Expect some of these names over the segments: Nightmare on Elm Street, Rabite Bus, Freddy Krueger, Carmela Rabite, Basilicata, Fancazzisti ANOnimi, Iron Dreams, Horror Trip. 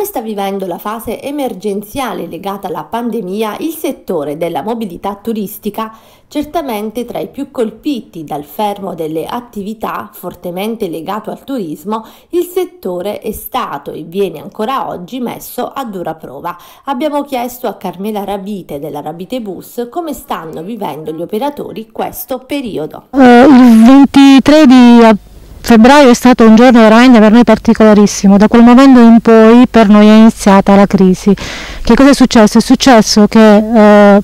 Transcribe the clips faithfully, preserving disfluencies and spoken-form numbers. Come sta vivendo la fase emergenziale legata alla pandemia, il settore della mobilità turistica, certamente tra i più colpiti dal fermo delle attività fortemente legato al turismo, il settore è stato e viene ancora oggi messo a dura prova. Abbiamo chiesto a Carmela Rabite della Rabite Bus come stanno vivendo gli operatori questo periodo. Uh, il ventitré di febbraio è stato un giorno veramente per noi particolarissimo. Da quel momento in poi per noi è iniziata la crisi. Che cosa è successo? È successo che eh,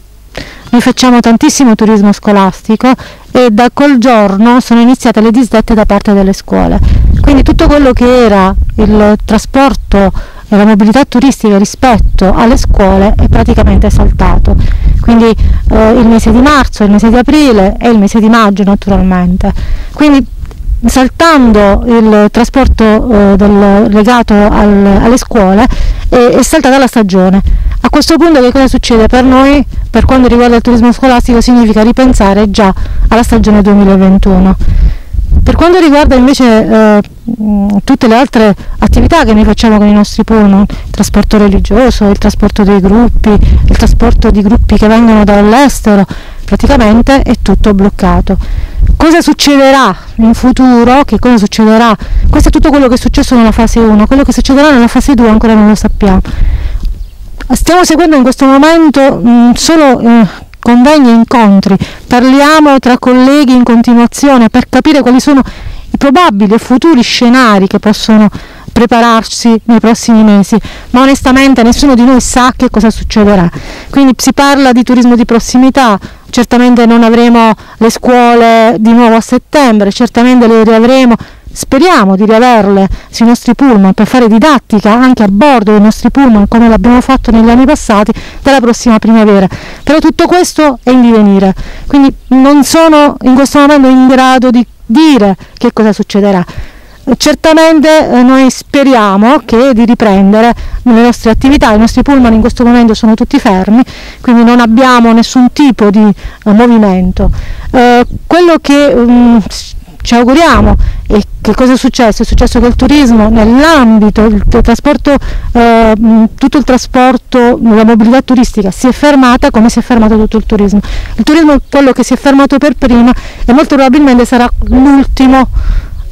noi facciamo tantissimo turismo scolastico e da quel giorno sono iniziate le disdette da parte delle scuole. Quindi tutto quello che era il trasporto e la mobilità turistica rispetto alle scuole è praticamente saltato. Quindi eh, il mese di marzo, il mese di aprile e il mese di maggio naturalmente. Quindi saltando il trasporto eh, del, legato al, alle scuole eh, è saltata la stagione. A questo punto che cosa succede per noi per quanto riguarda il turismo scolastico? Significa ripensare già alla stagione duemilaventuno. Per quanto riguarda invece eh, tutte le altre attività che noi facciamo con i nostri pullman, il trasporto religioso, il trasporto dei gruppi, il trasporto di gruppi che vengono dall'estero, praticamente è tutto bloccato. Cosa succederà in futuro? Che cosa succederà? Questo è tutto quello che è successo nella fase uno, quello che succederà nella fase due ancora non lo sappiamo. Stiamo seguendo in questo momento mh, solo eh, convegni e incontri, parliamo tra colleghi in continuazione per capire quali sono i probabili e futuri scenari che possono prepararsi nei prossimi mesi, ma onestamente nessuno di noi sa che cosa succederà. Quindi si parla di turismo di prossimità, certamente non avremo le scuole di nuovo a settembre, certamente le riavremo, speriamo di riaverle sui nostri pullman per fare didattica anche a bordo dei nostri pullman come l'abbiamo fatto negli anni passati dalla prossima primavera, però tutto questo è in divenire, quindi non sono in questo momento in grado di dire che cosa succederà. Certamente eh, noi speriamo che di riprendere le nostre attività, i nostri pullman in questo momento sono tutti fermi, quindi non abbiamo nessun tipo di eh, movimento. Eh, quello che um, ci auguriamo è che cosa è successo? È successo che il turismo nell'ambito del trasporto, eh, tutto il trasporto, la mobilità turistica si è fermata come si è fermato tutto il turismo. Il turismo è quello che si è fermato per prima e molto probabilmente sarà l'ultimo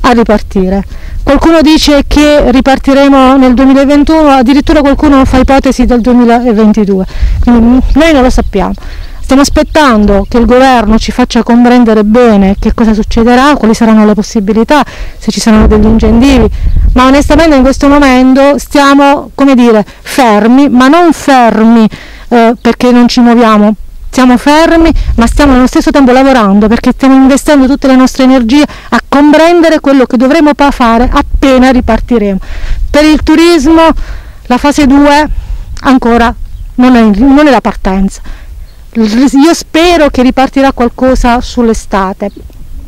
a ripartire. Qualcuno dice che ripartiremo nel duemilaventuno, addirittura qualcuno fa ipotesi del duemilaventidue, quindi noi non lo sappiamo. Stiamo aspettando che il governo ci faccia comprendere bene che cosa succederà, quali saranno le possibilità, se ci saranno degli incentivi, ma onestamente in questo momento stiamo, come dire, fermi, ma non fermi eh, perché non ci muoviamo. Siamo fermi ma stiamo allo stesso tempo lavorando perché stiamo investendo tutte le nostre energie a comprendere quello che dovremo fare appena ripartiremo. Per il turismo la fase due ancora non è, non è la partenza. Io spero che ripartirà qualcosa sull'estate,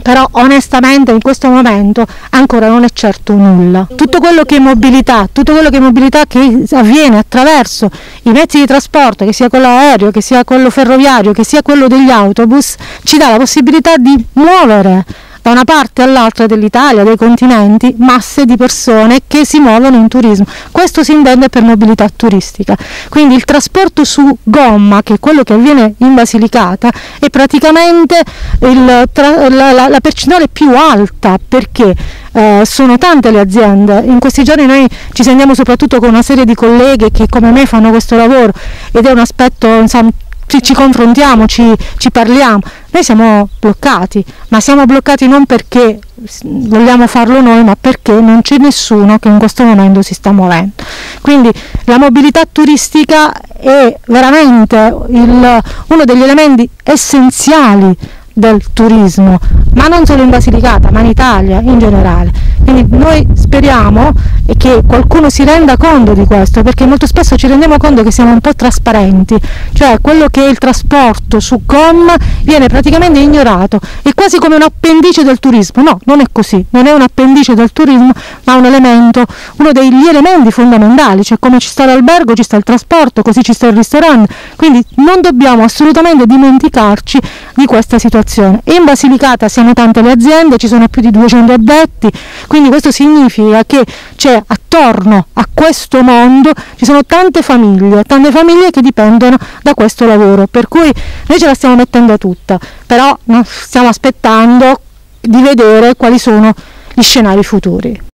però onestamente in questo momento ancora non è certo nulla. Tutto quello che è mobilità, tutto quello che è mobilità che avviene attraverso i mezzi di trasporto, che sia quello aereo, che sia quello ferroviario, che sia quello degli autobus, ci dà la possibilità di muovere da una parte all'altra dell'Italia, dei continenti, masse di persone che si muovono in turismo. Questo si intende per mobilità turistica. Quindi il trasporto su gomma, che è quello che avviene in Basilicata, è praticamente il, tra, la, la, la percentuale più alta perché eh, sono tante le aziende. In questi giorni noi ci sentiamo soprattutto con una serie di colleghe che come me fanno questo lavoro ed è un aspetto, insomma, Ci, ci confrontiamo, ci, ci parliamo. Noi siamo bloccati, ma siamo bloccati non perché vogliamo farlo noi, ma perché non c'è nessuno che in questo momento si sta muovendo. Quindi la mobilità turistica è veramente il, uno degli elementi essenziali del turismo, ma non solo in Basilicata, ma in Italia in generale. Quindi noi speriamo che qualcuno si renda conto di questo, perché molto spesso ci rendiamo conto che siamo un po' trasparenti, cioè quello che è il trasporto su gomma viene praticamente ignorato, è quasi come un appendice del turismo. No, non è così, non è un appendice del turismo, ma un elemento, uno degli elementi fondamentali, cioè come ci sta l'albergo ci sta il trasporto, così ci sta il ristorante, quindi non dobbiamo assolutamente dimenticarci di questa situazione. In Basilicata siamo tante le aziende, ci sono più di duecento addetti, quindi questo significa che Cioè, attorno a questo mondo ci sono tante famiglie, tante famiglie che dipendono da questo lavoro, per cui noi ce la stiamo mettendo tutta, però stiamo aspettando di vedere quali sono gli scenari futuri.